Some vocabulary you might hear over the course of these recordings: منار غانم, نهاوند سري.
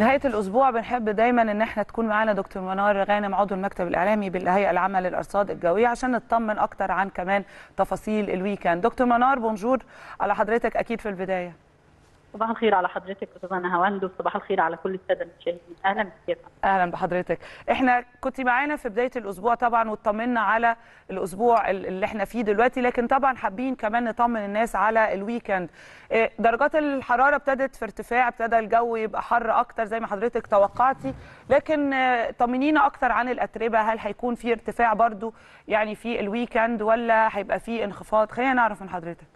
نهاية الأسبوع بنحب دايما إن احنا تكون معانا دكتور منار غانم، عضو المكتب الإعلامي بالهيئة العامة للأرصاد الجوية، عشان نطمن أكتر عن كمان تفاصيل الويكند. دكتور منار، بونجور على حضرتك. أكيد في البداية صباح الخير على حضرتك أستاذة نهوند، وصباح الخير على كل السادة المشاهدين. أهلا بك. أهلا بحضرتك. احنا كنت معانا في بداية الأسبوع طبعا، واطمنا على الأسبوع اللي احنا فيه دلوقتي، لكن طبعا حابين كمان نطمن الناس على الويكند. درجات الحرارة ابتدت في ارتفاع، ابتدى الجو يبقى حر أكتر زي ما حضرتك توقعتي، لكن طمنينا أكتر عن الأتربة. هل هيكون في ارتفاع برضو يعني في الويكند، ولا هيبقى في انخفاض؟ خلينا نعرف من حضرتك.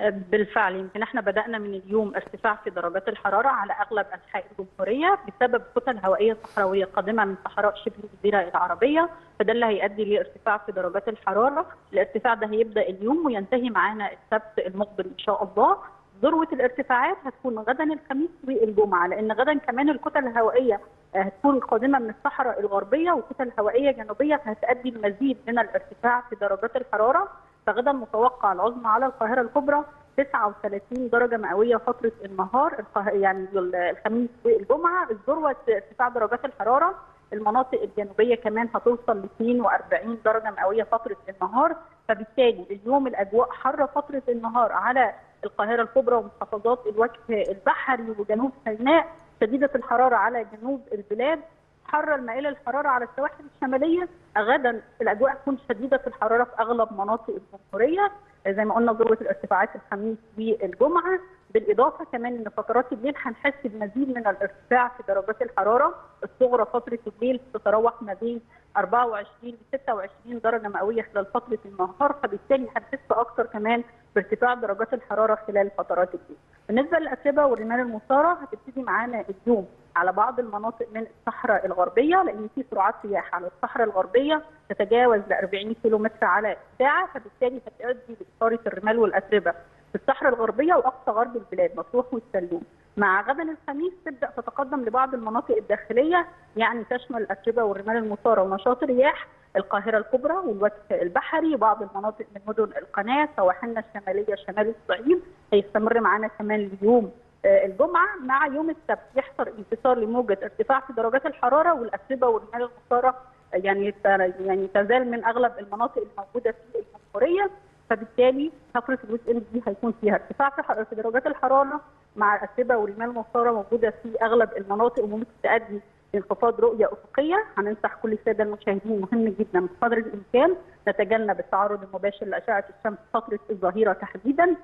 بالفعل يمكن احنا بدأنا من اليوم ارتفاع في درجات الحرارة على أغلب أنحاء الجمهورية بسبب كتل هوائية صحراوية قادمة من صحراء شبه الجزيرة العربية، فده اللي هيؤدي لارتفاع في درجات الحرارة. الارتفاع ده هيبدأ اليوم وينتهي معانا السبت المقبل إن شاء الله. ذروة الارتفاعات هتكون غدا الخميس والجمعة، لأن غدا كمان الكتل الهوائية هتكون قادمة من الصحراء الغربية وكتل هوائية جنوبية، فهتؤدي المزيد من الارتفاع في درجات الحرارة. فغدا متوقع العظمى على القاهرة الكبرى 39 درجة مئوية فترة النهار، يعني الخميس والجمعة. الذروة ارتفاع درجات الحرارة المناطق الجنوبية كمان هتوصل ل 42 درجة مئوية فترة النهار، فبالتالي اليوم الأجواء حارة فترة النهار على القاهرة الكبرى ومحافظات الوجه البحري وجنوب سيناء، شديدة الحرارة على جنوب البلاد، حر المائلة الحرارة على السواحل الشمالية. غدا الأجواء تكون شديدة في الحرارة في أغلب مناطق الجمهورية زي ما قلنا، ذروة الارتفاعات الخميس والجمعة. بالإضافة كمان إن فترات الليل هنحس بمزيد من الارتفاع في درجات الحرارة. الصغرى فترة الليل تتراوح ما بين 24 ل 26 درجة مئوية خلال فترة النهار، فبالتالي هنحس أكثر كمان بارتفاع درجات الحرارة خلال فترات الليل. بالنسبة للأتربة والرمال المثارة هتبتدي معانا اليوم على بعض المناطق من الصحراء الغربية، لأن في سرعات رياح على الصحراء الغربية تتجاوز ل 40 كيلومتر على الساعة، فبالتالي هتؤدي لإثارة الرمال والأتربة في الصحراء الغربية وأقصى غرب البلاد مطروح والسلوم. مع غدا الخميس تبدأ تتقدم لبعض المناطق الداخلية، يعني تشمل الأتربة والرمال المثارة ونشاط رياح القاهرة الكبرى والوجه البحري، بعض المناطق من مدن القناة، سواحلنا الشمالية شمال الصعيد. هيستمر معانا كمان اليوم الجمعة. مع يوم السبت يحصل انتصار لموجة ارتفاع في درجات الحرارة، والأتربة والرمال المثارة يعني تزال من أغلب المناطق الموجودة في الجمهورية، فبالتالي فترة الويك دي هيكون فيها ارتفاع في درجات الحرارة مع الأتربة والرمال المثارة موجودة في أغلب المناطق، وممكن تؤدي لانخفاض رؤية أفقية. هننصح كل السادة المشاهدين مهم جدا بقدر الإمكان نتجنب التعرض المباشر لأشعة الشمس فترة الظهيرة تحديدا.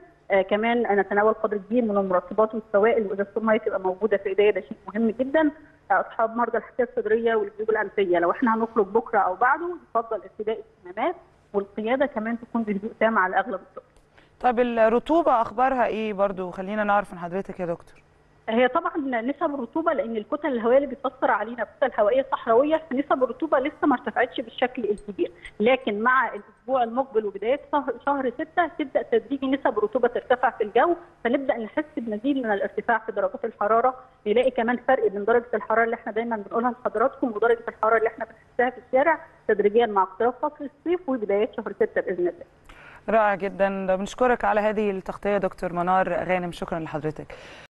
كمان نتناول قدر كبير من المرطبات والسوائل، وإذا السمية تبقى موجودة في إيديا ده شيء مهم جدا. أصحاب مرضى الحساسية الصدرية والجيوب الأنفية لو احنا هنخرج بكرة أو بعده يفضل ارتداء الكمامات، والقيادة كمان تكون بهدوء تام على أغلب الطرق. طب الرطوبة أخبارها إيه برضو؟ خلينا نعرف من حضرتك يا دكتور. هي طبعا نسب الرطوبة، لأن الكتل الهوائية اللي بتأثر علينا كتل هوائية صحراوية، فنسب الرطوبة لسه ما ارتفعتش بالشكل الكبير، لكن مع الأسبوع المقبل وبداية شهر 6 تبدأ تدريجي نسب الرطوبة ترتفع في الجو، فنبدأ نحس بمزيد من الارتفاع في درجات الحرارة. نلاقي كمان فرق بين درجة الحرارة اللي احنا دايما بنقولها لحضراتكم ودرجة الحرارة اللي احنا بنحسها في الشارع تدريجيا مع اقتراب فترة الصيف وبداية شهر 6 بإذن الله. رائع جدا، بنشكرك على هذه التغطية دكتور منار غانم، شكرا لحضرتك.